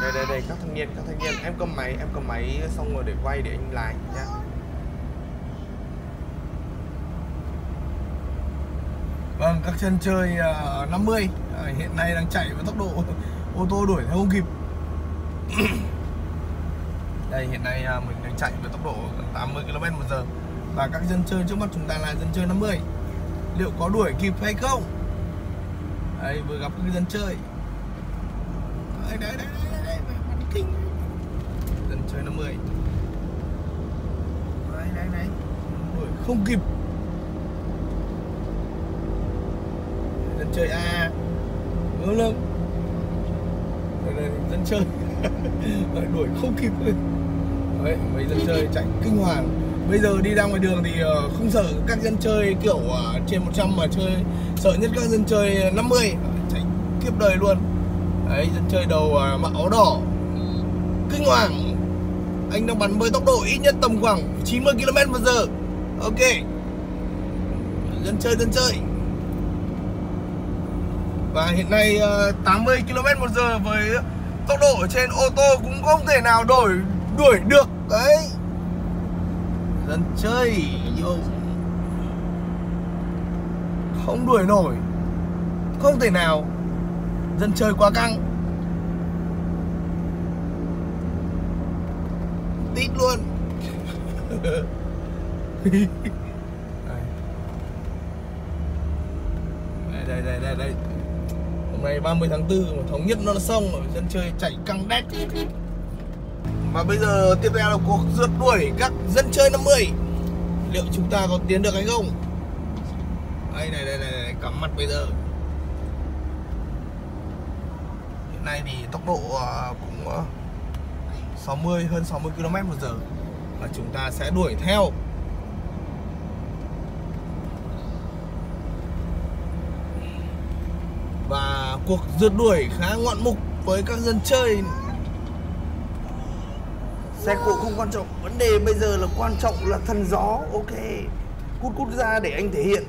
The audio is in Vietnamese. Đây đây đây, các thanh niên, em cầm máy xong rồi để quay để anh lái nhá. Vâng, các chân chơi 50 hiện nay đang chạy với tốc độ ô tô đuổi theo không kịp. Đây, hiện nay mình đang chạy với tốc độ 80 km/h. Và các dân chơi trước mắt chúng ta là dân chơi 50. Liệu có đuổi kịp hay không? Đây, vừa gặp cái dân chơi. Đấy, kinh. Dân chơi 50. Đấy. Đuổi không kịp. Dân chơi A. Ngớ lưng. Đây, dân chơi. Đuổi không kịp rồi. Đấy, mấy dân chơi chạy kinh hoàng. Bây giờ đi ra ngoài đường thì không sợ các dân chơi kiểu trên 100 mà chơi. Sợ nhất các dân chơi 50, chạy kiếp đời luôn. Đấy, dân chơi đầu mặc áo đỏ kinh hoàng. Anh đang bắn với tốc độ ít nhất tầm khoảng 90 km/h. Ok. Dân chơi. Và hiện nay 80 km/h với tốc độ ở trên ô tô cũng không thể nào đuổi được. Đấy, dân chơi không đuổi nổi, không thể nào. Dân chơi quá căng, tít luôn. Đây. Hôm nay 30 tháng 4 thống nhất non sông rồi, dân chơi chạy căng đét. Và bây giờ tiếp theo là cuộc rượt đuổi các dân chơi 50. Liệu chúng ta có tiến được hay không? Đây, này, cắm mặt bây giờ. Hiện nay thì tốc độ cũng 60 km/h. Và chúng ta sẽ đuổi theo. Và cuộc rượt đuổi khá ngoạn mục với các dân chơi. Xe cộ không quan trọng, vấn đề bây giờ là quan trọng là thần gió. Ok, cút ra để anh thể hiện.